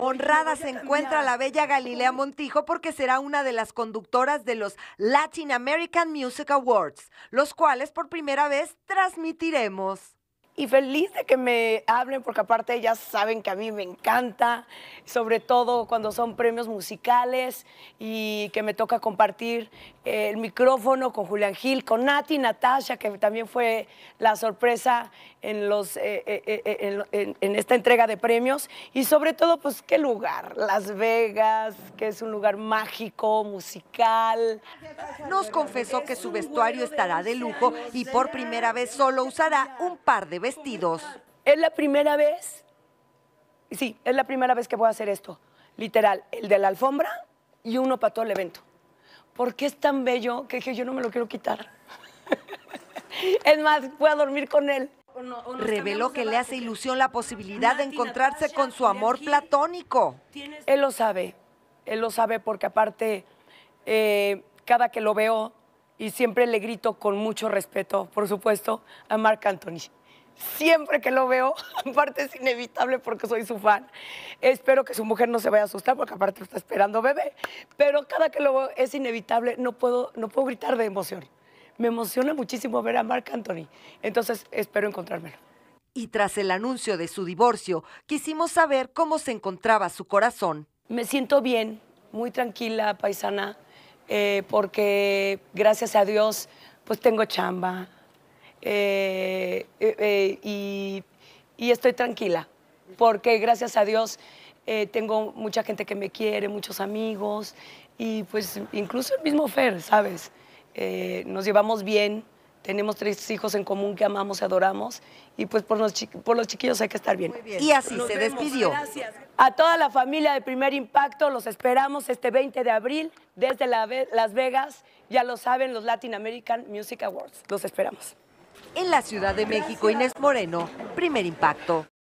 Honrada se encuentra la bella Galilea Montijo porque será una de las conductoras de los Latin American Music Awards, los cuales por primera vez transmitiremos. Y feliz de que me hablen, porque aparte ellas saben que a mí me encanta, sobre todo cuando son premios musicales y que me toca compartir el micrófono con Julián Gil, con Nati, Natasha, que también fue la sorpresa en esta entrega de premios. Y sobre todo, pues, qué lugar, Las Vegas, que es un lugar mágico, musical. Nos confesó que su vestuario estará de lujo y por primera vez solo usará un par de vestuarios. Vestidos. Es la primera vez, sí, es la primera vez que voy a hacer esto, literal, el de la alfombra y uno para todo el evento. Porque es tan bello que yo no me lo quiero quitar. Es más, voy a dormir con él. Reveló que le hace ilusión la posibilidad de encontrarse con su amor platónico. Él lo sabe porque aparte, cada que lo veo y siempre le grito con mucho respeto, por supuesto, a Marc Anthony. Siempre que lo veo, aparte es inevitable porque soy su fan. Espero que su mujer no se vaya a asustar porque aparte está esperando bebé. Pero cada que lo veo es inevitable, no puedo gritar de emoción. Me emociona muchísimo ver a Marc Anthony, entonces espero encontrármelo. Y tras el anuncio de su divorcio, quisimos saber cómo se encontraba su corazón. Me siento bien, muy tranquila, paisana, porque gracias a Dios pues tengo chamba. Y estoy tranquila porque gracias a Dios tengo mucha gente que me quiere, muchos amigos y pues incluso el mismo Fer, ¿sabes? Nos llevamos bien, tenemos 3 hijos en común que amamos y adoramos y pues por los chiquillos hay que estar bien. Y así se despidió. Gracias. A toda la familia de Primer Impacto los esperamos este 20 de abril desde Las Vegas, ya lo saben, los Latin American Music Awards, los esperamos. En la Ciudad de México, Inés Moreno, Primer Impacto.